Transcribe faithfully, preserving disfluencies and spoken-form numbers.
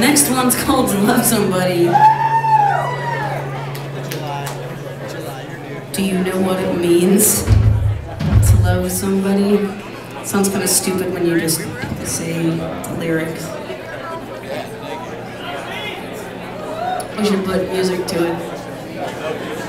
Next one's called To Love Somebody. Do you know what it means to love somebody? It sounds kind of stupid when you just say the lyrics. We should put music to it.